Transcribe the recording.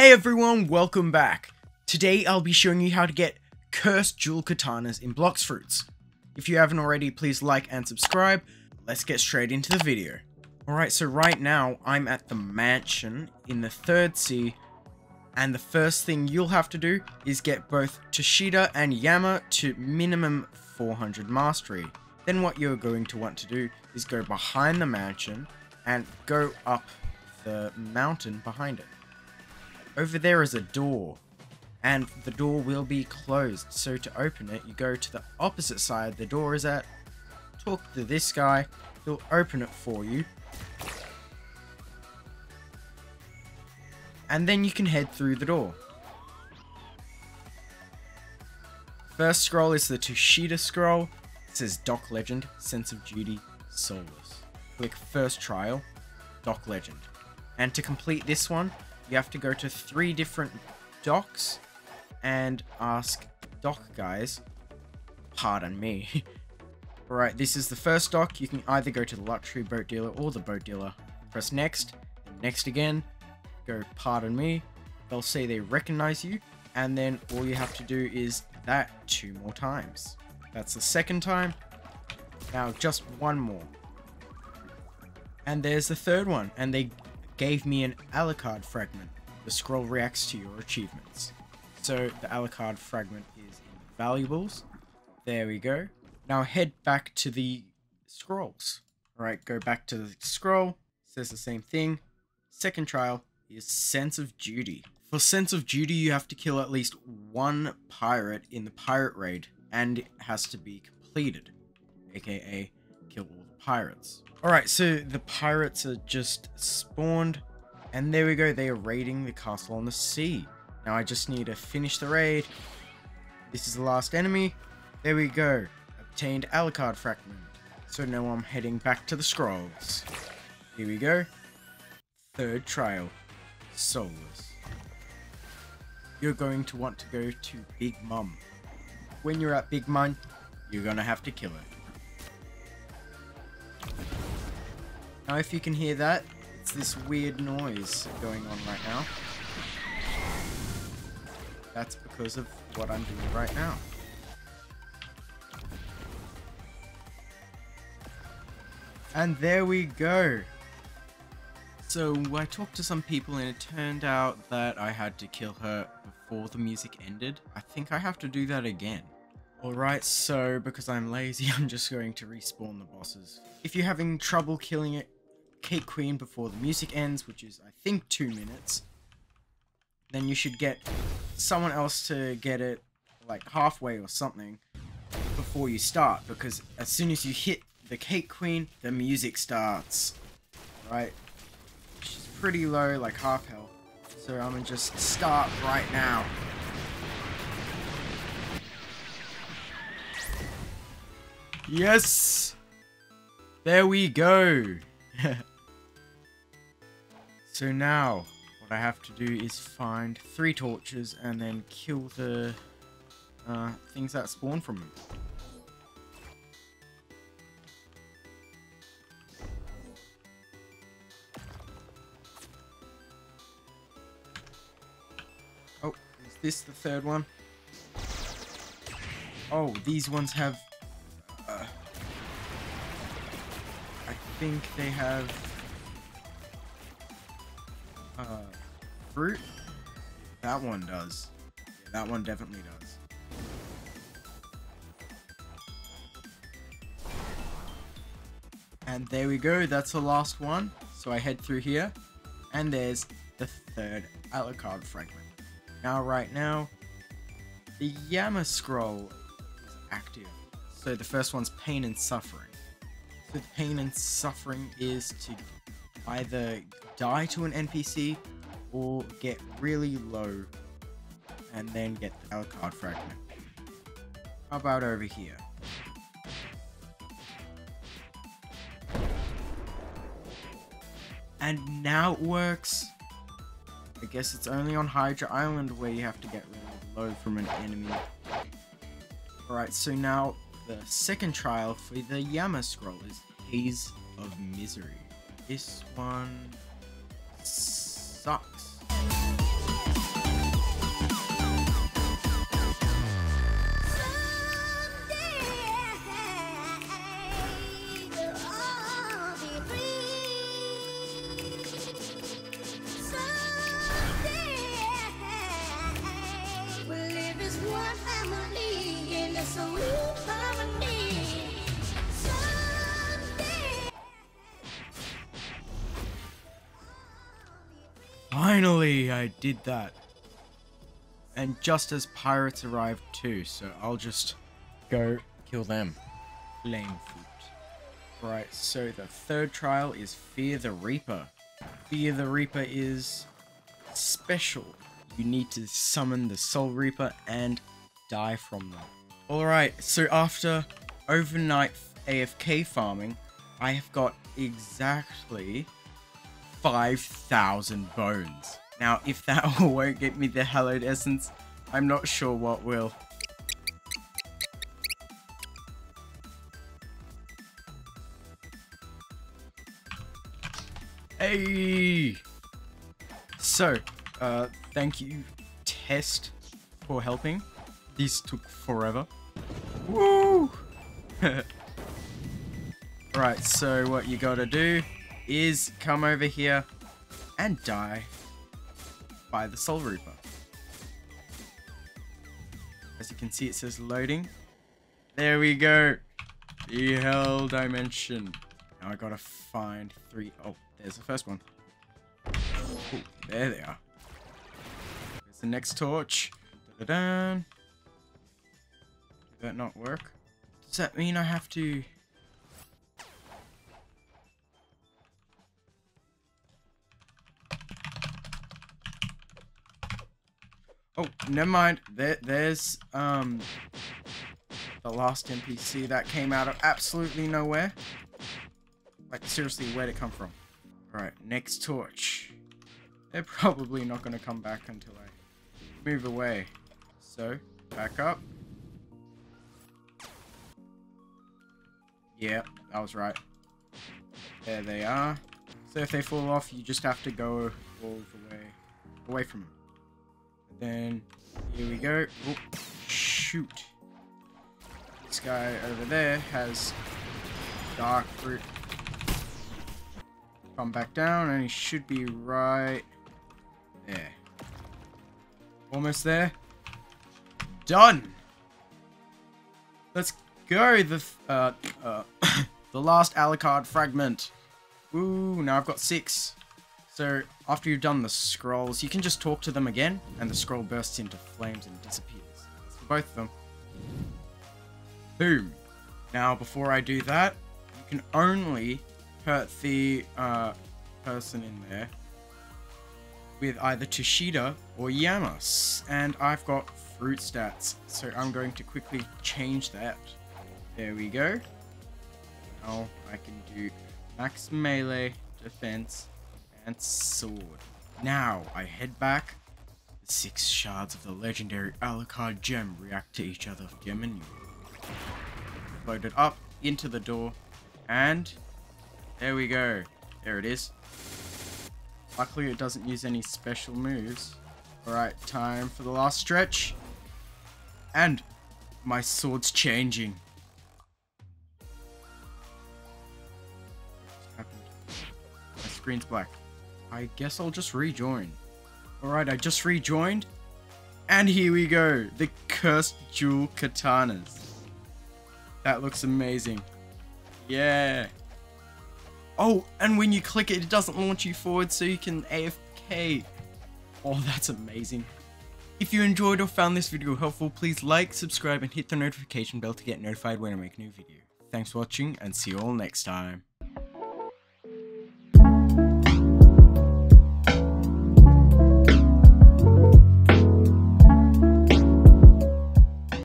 Hey everyone, welcome back. Today I'll be showing you how to get Cursed Dual Katanas in Blox Fruits. If you haven't already, please like and subscribe. Let's get straight into the video. Alright, so right now I'm at the mansion in the 3rd C, and the first thing you'll have to do is get both Tushita and Yama to minimum 400 mastery. Then what you're going to want to do is go behind the mansion and go up the mountain behind it. Over there is a door, and the door will be closed, so to open it you go to the opposite side the door is at, talk to this guy, he'll open it for you, and then you can head through the door. First scroll is the Tushita scroll. It says Doc Legend, Sense of Duty, Soulless. Click First Trial, Doc Legend, and to complete this one you have to go to 3 different docks and ask dock guys, pardon me. Alright, this is the first dock. You can either go to the luxury boat dealer or the boat dealer. Press next, next again, go pardon me. They'll say they recognize you, and then all you have to do is that 2 more times. That's the second time. Now just 1 more. And there's the 3rd one, and they gave me an Alucard fragment. The scroll reacts to your achievements. So the Alucard fragment is in valuables. There we go. Now head back to the scrolls. Alright, go back to the scroll. It says the same thing. Second trial is Sense of Duty. For Sense of Duty, you have to kill at least 1 pirate in the pirate raid, and it has to be completed, aka kill all the pirates. Alright, so the pirates are just spawned, and there we go, they are raiding the castle on the sea. Now I just need to finish the raid. This is the last enemy. There we go, obtained Alucard fragment. So now I'm heading back to the scrolls. Here we go, 3rd trial, Soulless. You're going to want to go to Big Mum. When you're at Big Mum, you're gonna have to kill it. Now if you can hear that, it's this weird noise going on right now. That's because of what I'm doing right now. And there we go! So I talked to some people and it turned out that I had to kill her before the music ended. I think I have to do that again. Alright, so because I'm lazy, I'm just going to respawn the bosses. If you're having trouble killing it, Cake Queen before the music ends, which is I think 2 minutes, then you should get someone else to get it like halfway or something before you start, because as soon as you hit the Cake Queen the music starts. Right, she's pretty low, like half health, so I'm gonna just start right now. Yes, there we go. So now what I have to do is find 3 torches and then kill the things that spawn from them. Oh, is this the 3rd one? Oh, these ones have, I think they have fruit? That one does. Yeah, that one definitely does. And there we go, that's the last one. So I head through here, and there's the 3rd Alucard fragment. Now right now, the Yama scroll is active. So the first one's Pain and Suffering. So the Pain and Suffering is to either die to an NPC or get really low and then get the Alucard fragment. How about over here? And now it works. I guess it's only on Hydra Island where you have to get really low from an enemy. Alright, so now the second trial for the Yama scroll is Haze of Misery. This one sucks. Finally, I did that. And just as pirates arrived too, so I'll just go kill them. Lame foot. Right, so the third trial is Fear the Reaper. Fear the Reaper is special. You need to summon the Soul Reaper and die from them. Alright, so after overnight AFK farming, I have got exactly 5,000 bones. Now, if that won't get me the Hallowed Essence, I'm not sure what will. Hey! So, thank you, Test, for helping. This took forever. Woo! Right, so what you gotta do is come over here and die by the Soul Reaper. As you can see, it says loading. There we go. The Hell Dimension. Now I gotta find three. Oh, there's the first one. Ooh, there they are. There's the next torch. Da-da-da. Did that not work? Does that mean I have to... Oh, never mind. There's the last NPC that came out of absolutely nowhere. Like, seriously, where'd it come from? Alright, next torch. They're probably not going to come back until I move away. So, back up. Yeah, I was right. There they are. So if they fall off, you just have to go all the way away from them. Then, here we go. Oh, shoot. This guy over there has dark fruit. Come back down and he should be right there. Almost there. Done! Let's go! The last Alucard fragment. Ooh, now I've got 6. So, after you've done the scrolls, you can just talk to them again, and the scroll bursts into flames and disappears. That's for both of them. Boom. Now, before I do that, you can only hurt the person in there with either Tushita or Yama. And I've got fruit stats, so I'm going to quickly change that. There we go. Now, I can do max melee, defense, and sword. Now I head back. The 6 shards of the legendary Alucard gem react to each other of Gemini. Load it up into the door, and there we go. There it is. Luckily, it doesn't use any special moves. Alright, time for the last stretch. And my sword's changing. What's happened? My screen's black. I guess I'll just rejoin. Alright, I just rejoined. And here we go. The Cursed Dual Katanas. That looks amazing. Yeah. Oh, and when you click it, it doesn't launch you forward, so you can AFK. Oh, that's amazing. If you enjoyed or found this video helpful, please like, subscribe, and hit the notification bell to get notified when I make a new video. Thanks for watching, and see you all next time.